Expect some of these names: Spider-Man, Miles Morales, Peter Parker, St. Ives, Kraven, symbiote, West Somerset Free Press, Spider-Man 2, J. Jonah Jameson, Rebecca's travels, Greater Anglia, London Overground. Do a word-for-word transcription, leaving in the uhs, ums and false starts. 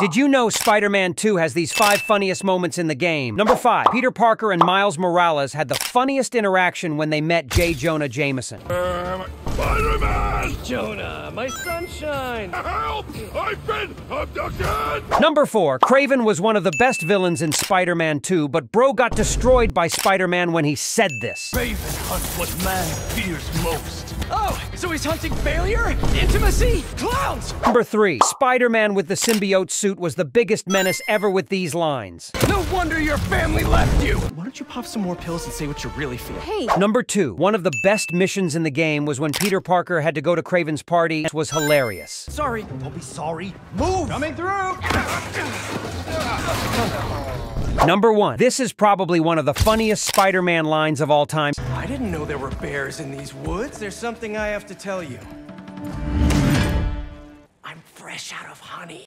Did you know Spider-Man two has these five funniest moments in the game? Number five, Peter Parker and Miles Morales had the funniest interaction when they met J. Jonah Jameson. Uh, Spider-Man! Jonah, my sunshine! Help! I've been abducted! Number four, Kraven was one of the best villains in Spider-Man two, but bro got destroyed by Spider-Man when he said this. Kraven hunts what man fears most. Oh, so he's hunting failure, intimacy, clowns! Number three, Spider-Man with the symbiote suit was the biggest menace ever with these lines. No wonder your family left you! Why don't you pop some more pills and say what you really feel? Hey! Number two, one of the best missions in the game was when Peter Parker had to go to Kraven's party. It was hilarious. Sorry. Don't be sorry. Move! Coming through! Number one, this is probably one of the funniest Spider-Man lines of all time. I didn't know there were bears in these woods. There's something I have to tell you. I'm fresh out of honey.